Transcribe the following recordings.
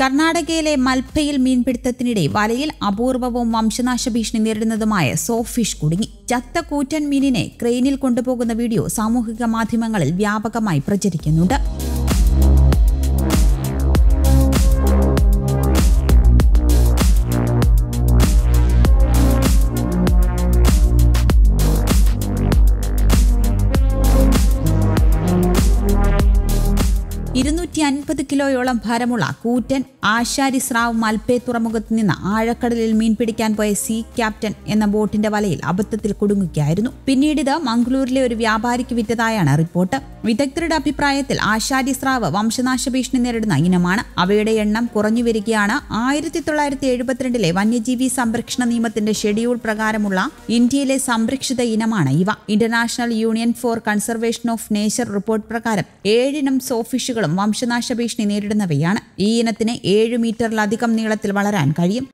കർണാടകയിലെ മൽപ്പയിൽ മീൻപിടുത്തത്തിനിടെ വലയിൽ അപൂർവവും വംശനാശ ഭീഷണി നേരിടുന്നതുമായ സോഫിഷ് കുടുങ്ങി. ചത്ത കൂറ്റൻ മീനിനെ ക്രെയിനിൽ കൊണ്ടുപോകുന്ന വീഡിയോ സാമൂഹിക മാധ്യമങ്ങളിൽ വ്യാപകമായി പ്രചരിക്കുന്നുണ്ട്. $250 കിലോയോളം ഭാരമുള്ള കൂറ്റൻ ആശാരി സ്രാവ് മൽപേ തുറമുഖത്ത് നിന്ന് ആഴക്കടലിൽ മീൻപിടിക്കാൻ പോയ സീ ക്യാപ്റ്റൻ എന്ന ബോട്ടിന്റെ വലയിൽ അബദ്ധത്തിൽ കുടുങ്ങുകയായിരുന്നു. പിന്നീട് ഇത് മംഗളൂരിലെ ഒരു വ്യാപാരിക്ക് വിറ്റതായാണ് റിപ്പോർട്ട്. വിദഗ്ധരുടെ അഭിപ്രായത്തിൽ ആശാരി സ്രാവ് വംശനാശ ഭീഷണി നേരിടുന്ന ഇനമാണ്. അവയുടെ എണ്ണം കുറഞ്ഞു വരികയാണ്. 1972 വന്യജീവി സംരക്ഷണ നിയമത്തിന്റെ ഷെഡ്യൂൾ പ്രകാരമുള്ള ഇന്ത്യയിലെ സംരക്ഷിത ഇനമാണ് ഇവ. International union for conservation of nature report പ്രകാരം 7 സോഫിഷുകളും വംശനാശ ഭീഷണി നേരിടുന്നവയാണ്. ഈ ഇനത്തിന് 7 മീറ്ററിലധികം നീളത്തിൽ വളരാൻ കഴിയും.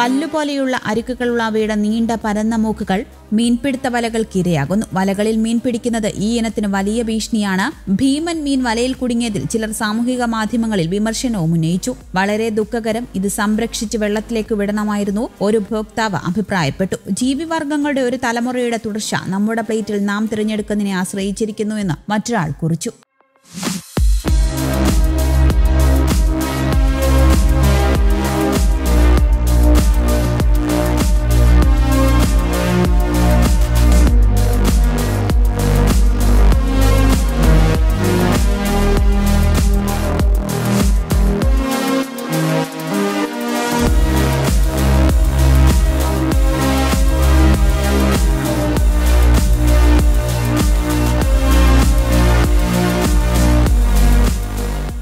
പല്ലുപോലെയുള്ള അരിക്കുകളുള്ള അവയുടെ നീണ്ട പരന്ന മൂക്കുകൾ മീൻപിടുത്ത വലകൾക്ക് ഇരയാകുന്നു. വലകളിൽ മീൻ പിടിക്കുന്നത് ഈ ഇനത്തിന് വലിയ ഭീഷണിയാണ്. ഭീമൻ മീൻ വലയിൽ കുടുങ്ങിയതിൽ ചിലർ സാമൂഹിക മാധ്യമങ്ങളിൽ വിമർശനവും ഉന്നയിച്ചു. വളരെ ദുഃഖകരം, ഇത് സംരക്ഷിച്ച് വെള്ളത്തിലേക്ക് വിടണമായിരുന്നു, ഒരു ഉപഭോക്താവ് അഭിപ്രായപ്പെട്ടു. ജീവിവർഗങ്ങളുടെ ഒരു തലമുറയുടെ തുടർച്ച നമ്മുടെ പ്ലേറ്റിൽ നാം തിരഞ്ഞെടുക്കുന്നതിനെ ആശ്രയിച്ചിരിക്കുന്നുവെന്ന് മറ്റൊരാൾ കുറിച്ചു.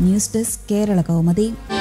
News desk Kerala Kaumudi.